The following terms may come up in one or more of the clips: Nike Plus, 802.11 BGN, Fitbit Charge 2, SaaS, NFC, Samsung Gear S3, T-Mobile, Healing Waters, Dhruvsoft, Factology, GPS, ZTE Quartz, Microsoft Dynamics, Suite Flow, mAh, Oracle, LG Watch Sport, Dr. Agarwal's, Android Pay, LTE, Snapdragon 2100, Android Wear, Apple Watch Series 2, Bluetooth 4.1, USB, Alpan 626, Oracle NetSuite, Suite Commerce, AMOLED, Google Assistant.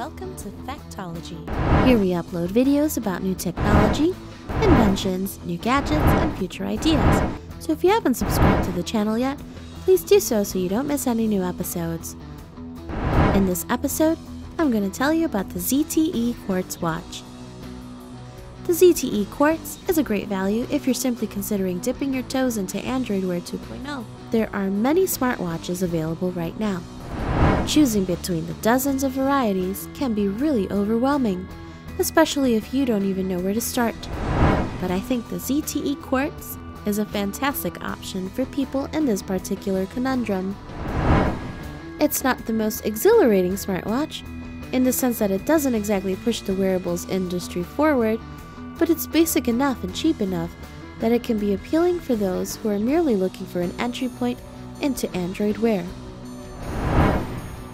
Welcome to Factology. Here we upload videos about new technology, inventions, new gadgets, and future ideas. So if you haven't subscribed to the channel yet, please do so you don't miss any new episodes. In this episode, I'm going to tell you about the ZTE Quartz watch. The ZTE Quartz is a great value if you're simply considering dipping your toes into Android Wear 2.0. There are many smartwatches available right now. Choosing between the dozens of varieties can be really overwhelming, especially if you don't even know where to start. But I think the ZTE Quartz is a fantastic option for people in this particular conundrum. It's not the most exhilarating smartwatch, in the sense that it doesn't exactly push the wearables industry forward, but it's basic enough and cheap enough that it can be appealing for those who are merely looking for an entry point into Android Wear.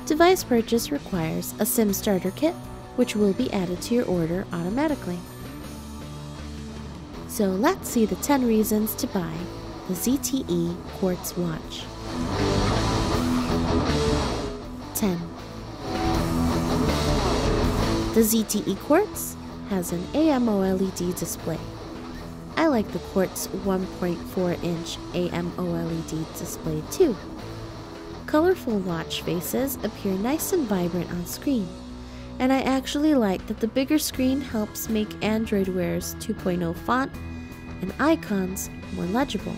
Device purchase requires a SIM starter kit, which will be added to your order automatically. So let's see the 10 reasons to buy the ZTE Quartz watch. 10. The ZTE Quartz has an AMOLED display. I like the Quartz 1.4-inch AMOLED display too. Colorful watch faces appear nice and vibrant on screen, and I actually like that the bigger screen helps make Android Wear's 2.0 font and icons more legible.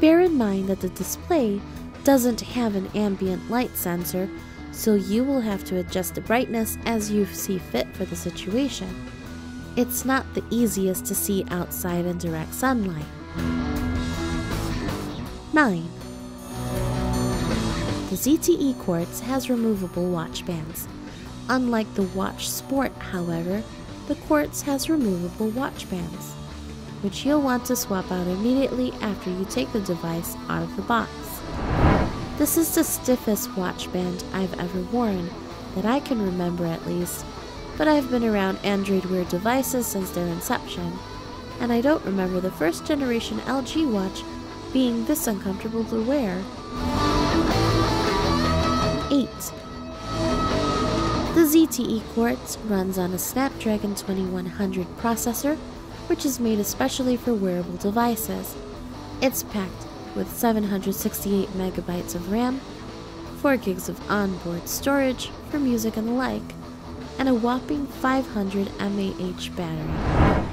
Bear in mind that the display doesn't have an ambient light sensor, so you will have to adjust the brightness as you see fit for the situation. It's not the easiest to see outside in direct sunlight. 9. The ZTE Quartz has removable watch bands. Unlike the Watch Sport, however, the Quartz has removable watch bands, which you'll want to swap out immediately after you take the device out of the box. This is the stiffest watch band I've ever worn, that I can remember at least, but I've been around Android Wear devices since their inception, and I don't remember the first generation LG watch being this uncomfortable to wear. 8. The ZTE Quartz runs on a Snapdragon 2100 processor, which is made especially for wearable devices. It's packed with 768 megabytes of RAM, 4 gigs of onboard storage for music and the like, and a whopping 500 mAh battery.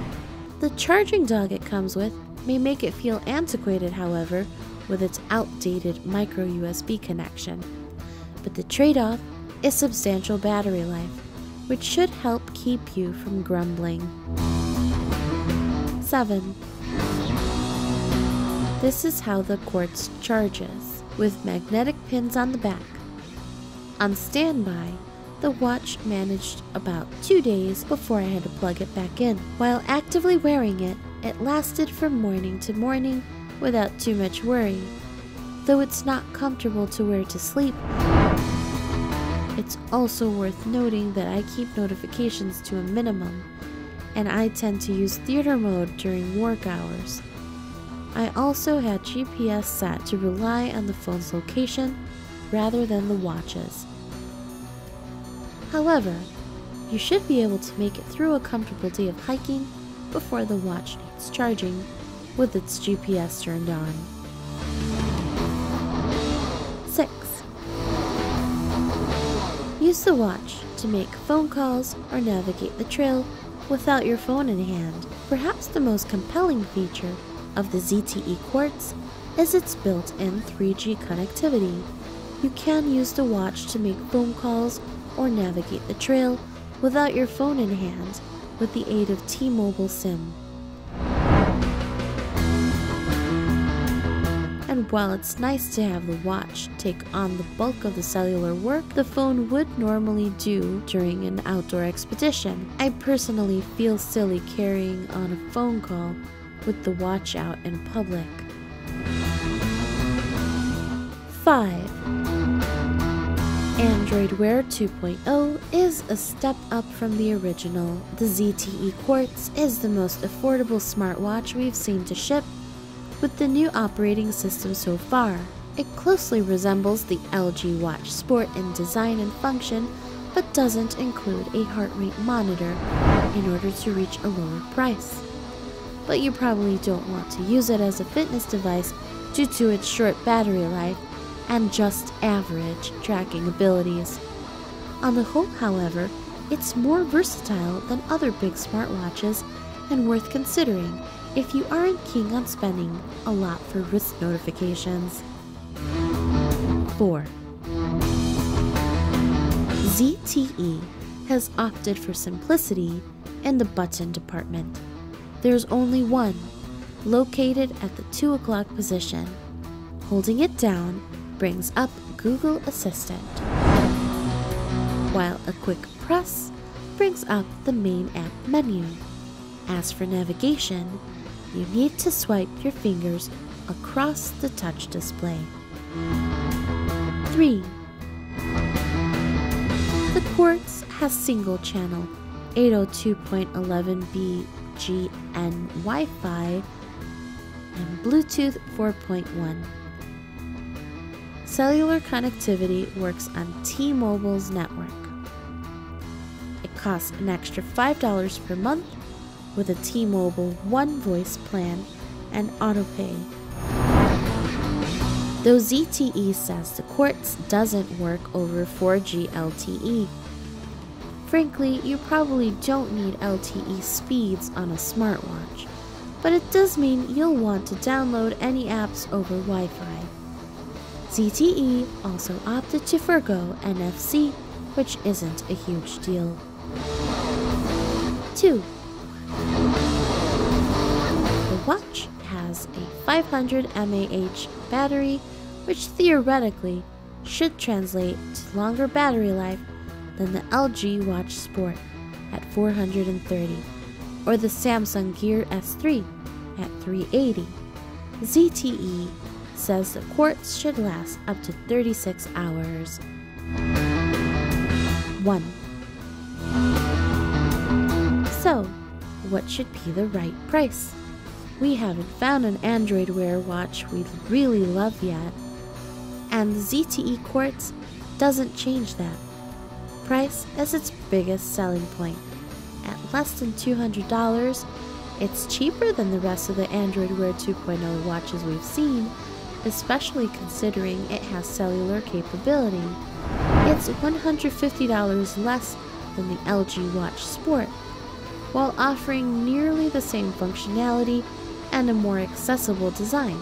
The charging dock it comes with may make it feel antiquated, however, with its outdated micro USB connection, but the trade-off is substantial battery life, which should help keep you from grumbling. 7. This is how the Quartz charges, with magnetic pins on the back. On standby, the watch managed about 2 days before I had to plug it back in. While actively wearing it, it lasted from morning to morning without too much worry, though it's not comfortable to wear to sleep. It's also worth noting that I keep notifications to a minimum, and I tend to use theater mode during work hours. I also had GPS set to rely on the phone's location rather than the watch's. However, you should be able to make it through a comfortable day of hiking before the watch needs charging with its GPS turned on. 6. Use the watch to make phone calls or navigate the trail without your phone in hand. Perhaps the most compelling feature of the ZTE Quartz is its built-in 3G connectivity. You can use the watch to make phone calls or navigate the trail without your phone in hand with the aid of T-Mobile SIM. And while it's nice to have the watch take on the bulk of the cellular work the phone would normally do during an outdoor expedition, I personally feel silly carrying on a phone call with the watch out in public. 5. Android Wear 2.0 is a step up from the original. The ZTE Quartz is the most affordable smartwatch we've seen to ship with the new operating system so far. It closely resembles the LG Watch Sport in design and function, but doesn't include a heart rate monitor in order to reach a lower price. But you probably don't want to use it as a fitness device due to its short battery life and just average tracking abilities. On the whole, however, it's more versatile than other big smartwatches and worth considering if you aren't keen on spending a lot for wrist notifications. 4. ZTE has opted for simplicity in the button department. There's only one, located at the 2 o'clock position. Holding it down brings up Google Assistant, while a quick press brings up the main app menu. As for navigation, you need to swipe your fingers across the touch display. 3. The Quartz has single channel 802.11 BGN Wi-Fi and Bluetooth 4.1. Cellular connectivity works on T-Mobile's network. It costs an extra $5 per month with a T-Mobile One Voice plan and autopay. Though ZTE says the Quartz doesn't work over 4G LTE. Frankly, you probably don't need LTE speeds on a smartwatch, but it does mean you'll want to download any apps over Wi-Fi. ZTE also opted to forgo NFC, which isn't a huge deal. 2. The watch has a 500 mAh battery, which theoretically should translate to longer battery life than the LG Watch Sport at 430 or the Samsung Gear S3 at 380. ZTE says the Quartz should last up to 36 hours. 1. So, what should be the right price? We haven't found an Android Wear watch we'd really love yet, and the ZTE Quartz doesn't change that. Price is its biggest selling point. At less than $200, it's cheaper than the rest of the Android Wear 2.0 watches we've seen, especially considering it has cellular capability. It's $150 less than the LG Watch Sport, while offering nearly the same functionality and a more accessible design.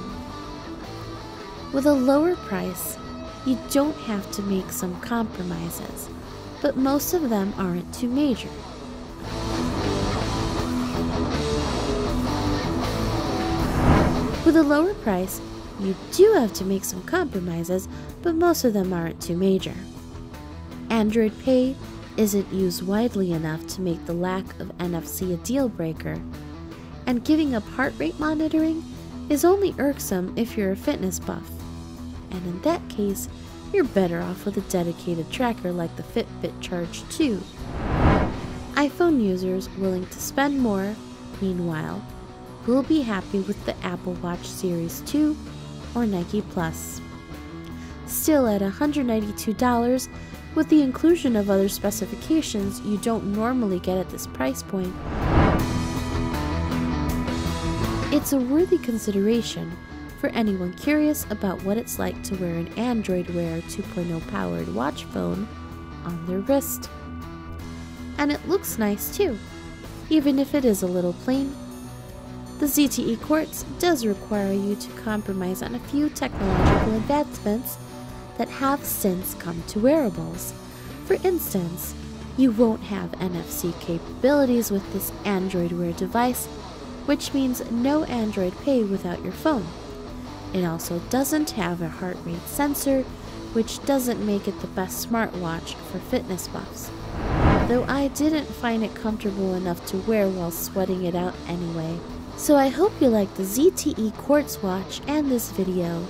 With a lower price, you don't have to make some compromises, but most of them aren't too major. Android Pay isn't used widely enough to make the lack of NFC a deal breaker, and giving up heart rate monitoring is only irksome if you're a fitness buff, and in that case, you're better off with a dedicated tracker like the Fitbit Charge 2. iPhone users willing to spend more, meanwhile, will be happy with the Apple Watch Series 2 or Nike Plus. Still at $192, with the inclusion of other specifications you don't normally get at this price point, it's a worthy consideration for anyone curious about what it's like to wear an Android Wear 2.0 powered watch phone on their wrist. And it looks nice too, even if it is a little plain. The ZTE Quartz does require you to compromise on a few technological advancements that have since come to wearables. For instance, you won't have NFC capabilities with this Android Wear device, which means no Android Pay without your phone. It also doesn't have a heart rate sensor, which doesn't make it the best smartwatch for fitness buffs, though I didn't find it comfortable enough to wear while sweating it out anyway. So I hope you like the ZTE Quartz watch and this video.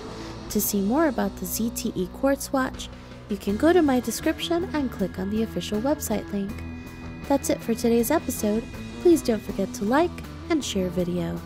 To see more about the ZTE Quartz watch, you can go to my description and click on the official website link. That's it for today's episode. Please don't forget to like and share video.